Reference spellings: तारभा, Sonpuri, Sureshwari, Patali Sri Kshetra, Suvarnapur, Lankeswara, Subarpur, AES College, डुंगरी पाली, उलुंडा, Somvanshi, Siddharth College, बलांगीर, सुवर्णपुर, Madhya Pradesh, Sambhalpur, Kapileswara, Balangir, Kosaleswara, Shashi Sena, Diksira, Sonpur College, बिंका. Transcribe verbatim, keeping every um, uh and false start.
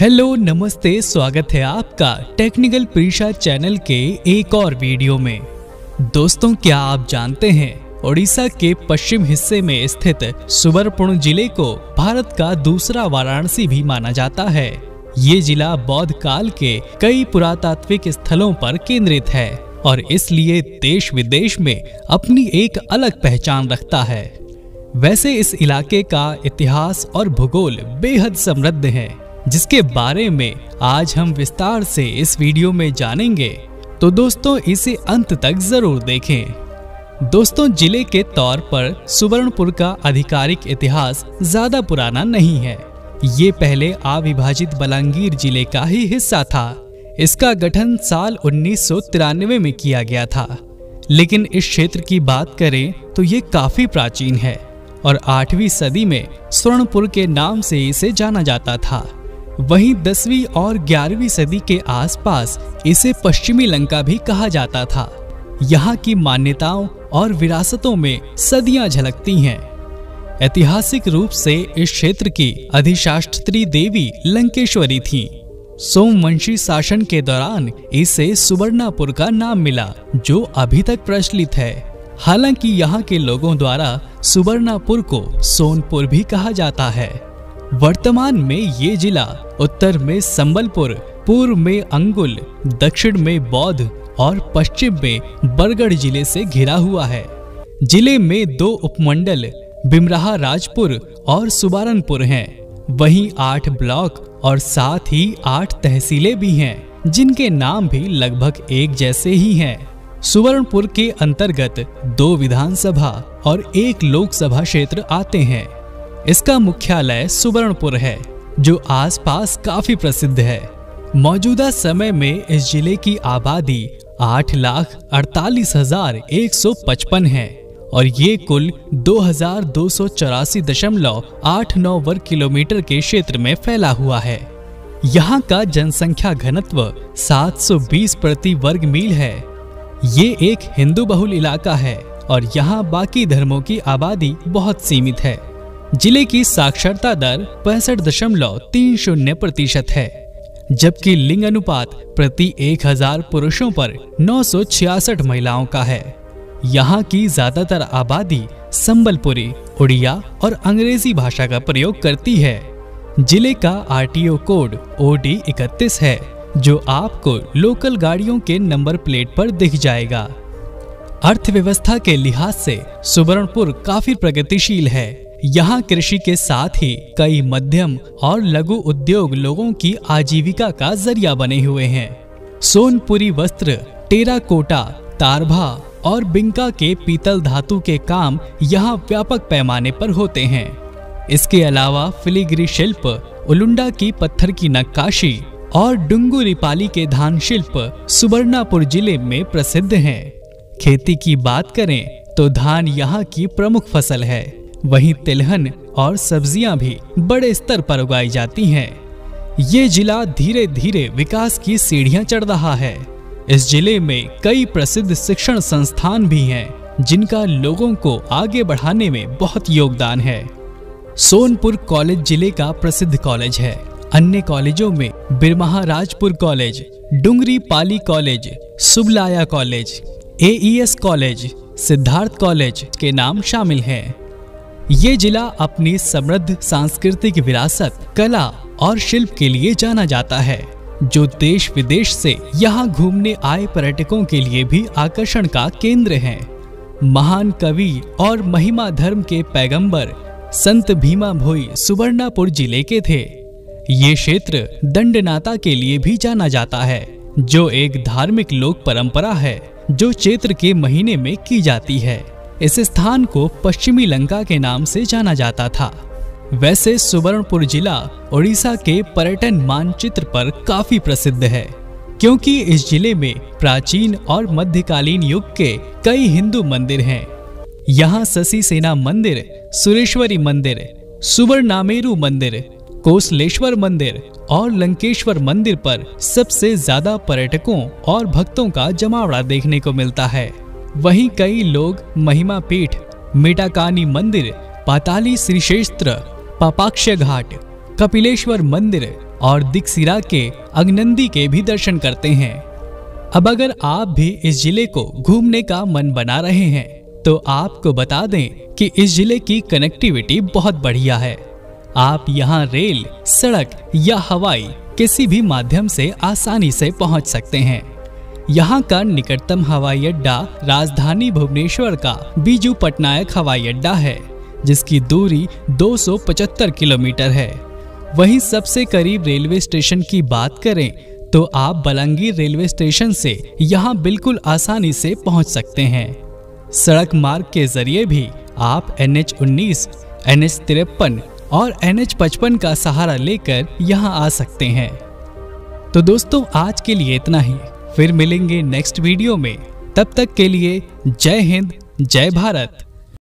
Hello नमस्ते, स्वागत है आपका टेक्निकल परिषा चैनल के एक और वीडियो में। दोस्तों, क्या आप जानते हैं ओडिशा के पश्चिम हिस्से में स्थित सुबरपुर जिले को भारत का दूसरा वाराणसी भी माना जाता है। ये जिला बौद्ध काल के कई पुरातात्विक स्थलों पर केंद्रित है और इसलिए देश विदेश में अपनी एक अलग पहचान रखता है। वैसे इस इलाके का इतिहास और भूगोल बेहद समृद्ध है, जिसके बारे में आज हम विस्तार से इस वीडियो में जानेंगे, तो दोस्तों इसे अंत तक जरूर देखें। दोस्तों, जिले के तौर पर सुवर्णपुर का आधिकारिक इतिहास ज्यादा पुराना नहीं है। ये पहले अविभाजित बलांगीर जिले का ही हिस्सा था। इसका गठन साल उन्नीस सौ तिरानवे में किया गया था, लेकिन इस क्षेत्र की बात करें तो ये काफी प्राचीन है और आठवीं सदी में स्वर्णपुर के नाम से इसे जाना जाता था। वहीं दसवीं और ग्यारहवीं सदी के आसपास इसे पश्चिमी लंका भी कहा जाता था। यहाँ की मान्यताओं और विरासतों में सदियां झलकती हैं। ऐतिहासिक रूप से इस क्षेत्र की अधिशास्त्री देवी लंकेश्वरी थीं। सोमवंशी शासन के दौरान इसे सुवर्णापुर का नाम मिला, जो अभी तक प्रचलित है। हालांकि यहाँ के लोगों द्वारा सुवर्णापुर को सोनपुर भी कहा जाता है। वर्तमान में ये जिला उत्तर में संबलपुर, पूर्व में अंगुल, दक्षिण में बौद्ध और पश्चिम में बरगढ़ जिले से घिरा हुआ है। जिले में दो उपमंडल बिमराहराजपुर और सुवारनपुर हैं। वहीं आठ ब्लॉक और साथ ही आठ तहसीलें भी हैं, जिनके नाम भी लगभग एक जैसे ही हैं। सुवर्णपुर के अंतर्गत दो विधानसभा और एक लोकसभा क्षेत्र आते हैं। इसका मुख्यालय सुवर्णपुर है, जो आसपास काफी प्रसिद्ध है। मौजूदा समय में इस जिले की आबादी आठ लाख अड़तालीस हजार एक सौ पचपन है और ये कुल दो हजार दो सौ चौरासी दशमलव आठ नौ वर्ग किलोमीटर के क्षेत्र में फैला हुआ है। यहाँ का जनसंख्या घनत्व सात सौ बीस प्रति वर्ग मील है। ये एक हिंदू बहुल इलाका है और यहाँ बाकी धर्मों की आबादी बहुत सीमित है। जिले की साक्षरता दर पैंसठ दशमलव तीन शून्य प्रतिशत है, जबकि लिंग अनुपात प्रति एक हजार पुरुषों पर नौ सौ छियासठ महिलाओं का है। यहाँ की ज्यादातर आबादी संबलपुरी, उड़िया और अंग्रेजी भाषा का प्रयोग करती है। जिले का आरटीओ कोड ओडी इकतीस है, जो आपको लोकल गाड़ियों के नंबर प्लेट पर दिख जाएगा। अर्थव्यवस्था के लिहाज से सुवर्णपुर काफी प्रगतिशील है। यहाँ कृषि के साथ ही कई मध्यम और लघु उद्योग लोगों की आजीविका का जरिया बने हुए हैं। सोनपुरी वस्त्र, टेराकोटा, तारभा और बिंका के पीतल धातु के काम यहाँ व्यापक पैमाने पर होते हैं। इसके अलावा फिलिग्री शिल्प, उलुंडा की पत्थर की नक्काशी और डुंगरी पाली के धान शिल्प सुवर्णापुर जिले में प्रसिद्ध हैं। खेती की बात करें तो धान यहाँ की प्रमुख फसल है। वहीं तिलहन और सब्जियां भी बड़े स्तर पर उगाई जाती हैं। ये जिला धीरे धीरे विकास की सीढ़ियां चढ़ रहा है। इस जिले में कई प्रसिद्ध शिक्षण संस्थान भी हैं, जिनका लोगों को आगे बढ़ाने में बहुत योगदान है। सोनपुर कॉलेज जिले का प्रसिद्ध कॉलेज है। अन्य कॉलेजों में Birmaharajpur college, डुंगरी पाली college, Subalaya college, AES college, Siddharth college के नाम शामिल हैं। ये जिला अपनी समृद्ध सांस्कृतिक विरासत, कला और शिल्प के लिए जाना जाता है, जो देश विदेश से यहाँ घूमने आए पर्यटकों के लिए भी आकर्षण का केंद्र है। महान कवि और महिमा धर्म के पैगंबर संत भीमा भोई सुवर्णापुर जिले के थे। ये क्षेत्र दंडनाता के लिए भी जाना जाता है, जो एक धार्मिक लोक परंपरा है, जो चैत्र के महीने में की जाती है। इस स्थान को पश्चिमी लंका के नाम से जाना जाता था। वैसे सुवर्णपुर जिला ओडिशा के पर्यटन मानचित्र पर काफी प्रसिद्ध है, क्योंकि इस जिले में प्राचीन और मध्यकालीन युग के कई हिंदू मंदिर हैं। यहाँ शशि सेना मंदिर, सुरेश्वरी मंदिर, सुबरनामेरु मंदिर, कोसलेश्वर मंदिर और लंकेश्वर मंदिर पर सबसे ज्यादा पर्यटकों और भक्तों का जमावड़ा देखने को मिलता है। वहीं कई लोग महिमा पीठ, मेटाकानी मंदिर, पाताली श्री क्षेत्र, पापाक्ष घाट, कपिलेश्वर मंदिर और दिक्सिरा के अग्नंदी के भी दर्शन करते हैं। अब अगर आप भी इस जिले को घूमने का मन बना रहे हैं तो आपको बता दें कि इस जिले की कनेक्टिविटी बहुत बढ़िया है। आप यहाँ रेल, सड़क या हवाई किसी भी माध्यम से आसानी से पहुँच सकते हैं। यहाँ का निकटतम हवाई अड्डा राजधानी भुवनेश्वर का बीजू पटनायक हवाई अड्डा है, जिसकी दूरी दो सौ पचहत्तर किलोमीटर है। वहीं सबसे करीब रेलवे स्टेशन की बात करें तो आप बलंगीर रेलवे स्टेशन से यहाँ बिल्कुल आसानी से पहुँच सकते हैं। सड़क मार्ग के जरिए भी आप एन एच उन्नीस, एन एच तिरपन और एन एच पचपन का सहारा लेकर यहाँ आ सकते हैं। तो दोस्तों, आज के लिए इतना ही। फिर मिलेंगे नेक्स्ट वीडियो में। तब तक के लिए जय हिंद, जय भारत।